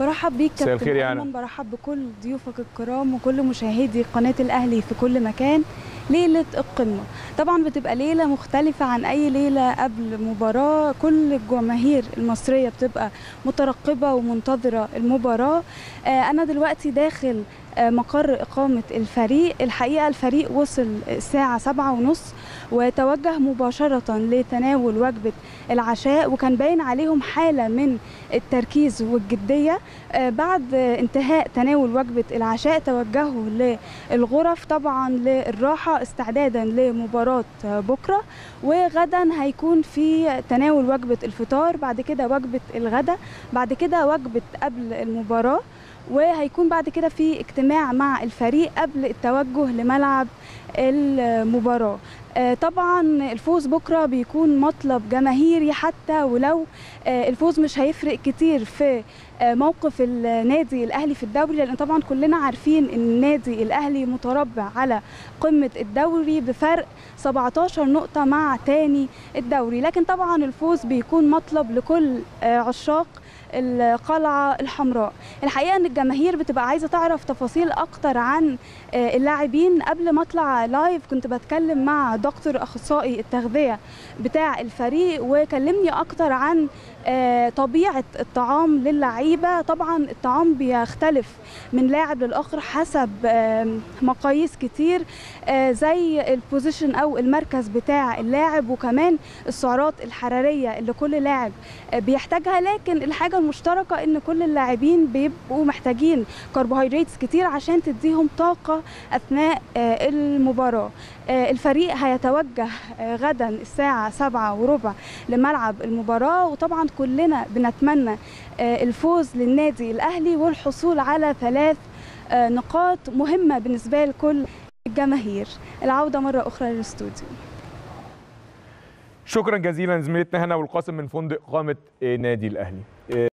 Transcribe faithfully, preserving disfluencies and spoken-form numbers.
برحب بيك كابتن أيمن، برحب بكل ضيوفك الكرام وكل مشاهدي قناة الأهلي في كل مكان. ليلة القمة طبعا بتبقى ليلة مختلفة عن أي ليلة قبل مباراة، كل الجماهير المصرية بتبقى مترقبة ومنتظرة المباراة. آه أنا دلوقتي داخل آه مقر إقامة الفريق. الحقيقة الفريق وصل الساعة سبعة ونص وتوجه مباشرة لتناول وجبة العشاء، وكان باين عليهم حالة من التركيز والجدية. آه بعد آه انتهاء تناول وجبة العشاء توجهوا للغرف طبعا للراحة استعدادا لمباراة بكرة، وغدا هيكون في تناول وجبة الفطار، بعد كده وجبة الغداء، بعد كده وجبة قبل المباراة، وهيكون بعد كده في اجتماع مع الفريق قبل التوجه لملعب المباراة. طبعا الفوز بكرة بيكون مطلب جماهيري، حتى ولو الفوز مش هيفرق كتير في موقف النادي الأهلي في الدوري، لأن طبعا كلنا عارفين أن النادي الأهلي متربع على قمة الدوري بفرق سبعتاشر نقطة مع تاني الدوري، لكن طبعا الفوز بيكون مطلب لكل عشاق القلعة الحمراء. الحقيقة أن الجماهير بتبقى عايزة تعرف تفاصيل أكتر عن اللاعبين. قبل ما أطلع لايف كنت بتكلم مع دكتور أخصائي التغذية بتاع الفريق وكلمني أكتر عن طبيعة الطعام للعيبة. طبعا الطعام بيختلف من لاعب للآخر حسب مقاييس كتير، زي البوزيشن أو المركز بتاع اللاعب، وكمان السعرات الحرارية اللي كل لاعب بيحتاجها. لكن الحاجة المشتركة إن كل اللاعبين بيبقوا محتاجين كربوهيدرات كتير عشان تديهم طاقة أثناء المباراة. الفريق هيتوجه غدا الساعة سبعة وربع لملعب المباراة، وطبعا كلنا بنتمنى الفوز للنادي الأهلي والحصول على ثلاث نقاط مهمة بالنسبة لكل الجماهير. العودة مرة أخرى للاستوديو. شكرا جزيلا زميلتنا هنا والقاسم من فندق إقامة نادي الأهلي.